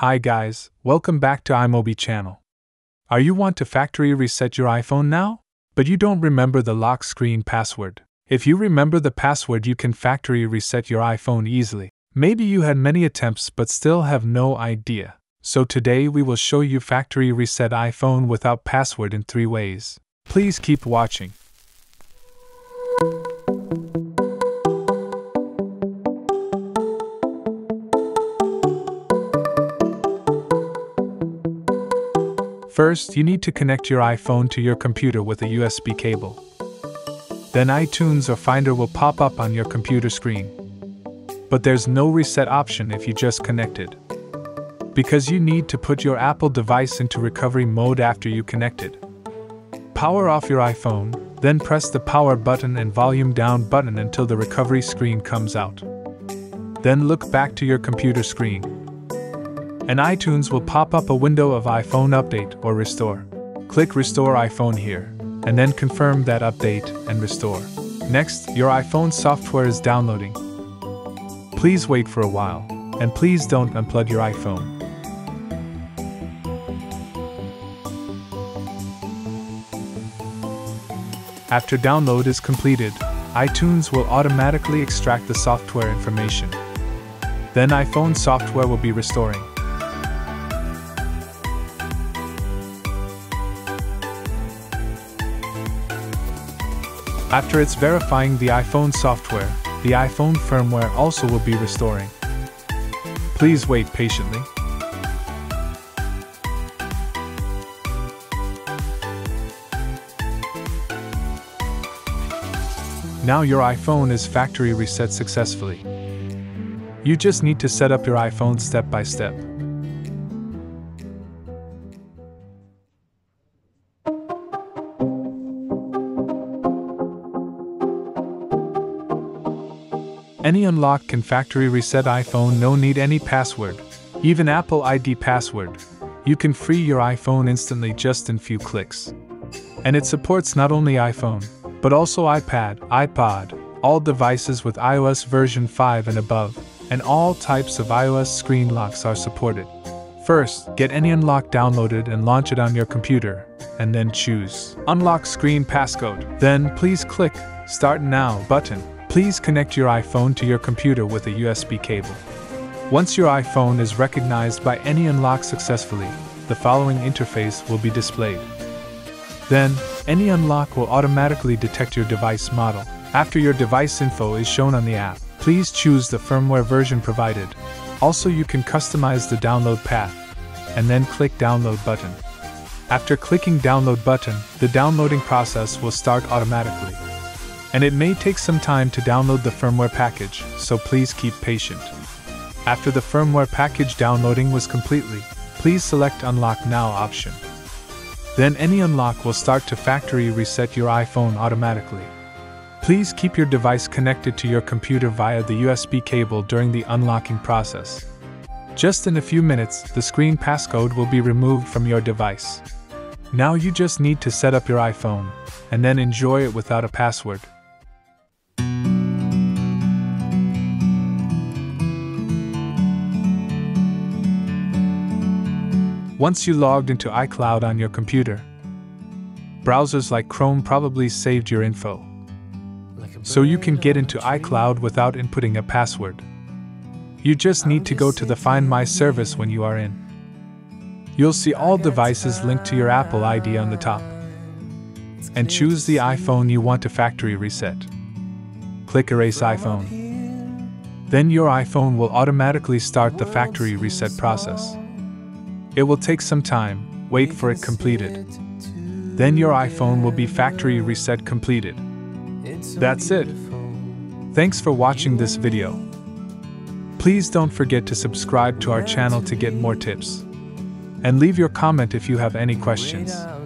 Hi guys, welcome back to iMobie channel. Are you want to factory reset your iPhone now? But you don't remember the lock screen password. If you remember the password you can factory reset your iPhone easily. Maybe you had many attempts but still have no idea. So today we will show you factory reset iPhone without password in 3 ways. Please keep watching. First, you need to connect your iPhone to your computer with a USB cable. Then iTunes or Finder will pop up on your computer screen. But there's no reset option if you just connected, because you need to put your Apple device into recovery mode after you connected. Power off your iPhone, then press the power button and volume down button until the recovery screen comes out. Then look back to your computer screen, and iTunes will pop up a window of iPhone update or restore. Click Restore iPhone here, and then confirm that update and restore. Next, your iPhone software is downloading. Please wait for a while, and please don't unplug your iPhone. After download is completed, iTunes will automatically extract the software information. Then iPhone software will be restoring. After it's verifying the iPhone software, the iPhone firmware also will be restoring. Please wait patiently. Now your iPhone is factory reset successfully. You just need to set up your iPhone step by step. AnyUnlock can factory reset iPhone, no need any password, even Apple ID password. You can free your iPhone instantly just in few clicks. And it supports not only iPhone, but also iPad, iPod, all devices with iOS version 5 and above, and all types of iOS screen locks are supported. First, get AnyUnlock downloaded and launch it on your computer, and then choose Unlock Screen Passcode. Then please click Start Now button. Please connect your iPhone to your computer with a USB cable. Once your iPhone is recognized by AnyUnlock successfully, the following interface will be displayed. Then, AnyUnlock will automatically detect your device model. After your device info is shown on the app, please choose the firmware version provided. Also, you can customize the download path, and then click Download button. After clicking Download button, the downloading process will start automatically. And it may take some time to download the firmware package, so please keep patient. After the firmware package downloading was completely, please select Unlock Now option. Then AnyUnlock will start to factory reset your iPhone automatically. Please keep your device connected to your computer via the USB cable during the unlocking process. Just in a few minutes, the screen passcode will be removed from your device. Now you just need to set up your iPhone, and then enjoy it without a password. Once you logged into iCloud on your computer, browsers like Chrome probably saved your info, so you can get into iCloud without inputting a password. You just need to go to the Find My service when you are in. You'll see all devices linked to your Apple ID on the top, and choose the iPhone you want to factory reset. Click Erase iPhone. Then your iPhone will automatically start the factory reset process. It will take some time, wait for it completed. Then your iPhone will be factory reset completed. That's it. Thanks for watching this video. Please don't forget to subscribe to our channel to get more tips. And leave your comment if you have any questions.